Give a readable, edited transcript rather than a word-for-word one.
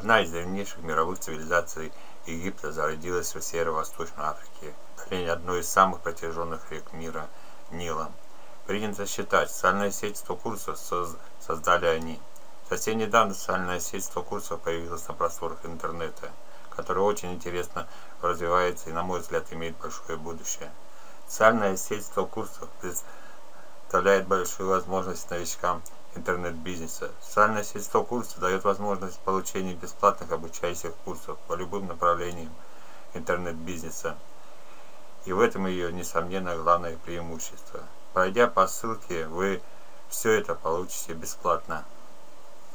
Одна из древнейших мировых цивилизаций Египта зародилась в Северо-Восточной Африке, в долине одной из самых протяженных рек мира – Нила. Принято считать, социальная сеть 100 курсов создали они. Совсем недавно социальная сеть 100 курсов появилась на просторах интернета, которая очень интересно развивается и, на мой взгляд, имеет большое будущее. Социальная сеть 100 курсов представляет большую возможность новичкам интернет-бизнеса. Социальная сеть 100 курсов дает возможность получения бесплатных обучающих курсов по любым направлениям интернет-бизнеса. И в этом ее, несомненно, главное преимущество. Пройдя по ссылке, вы все это получите бесплатно.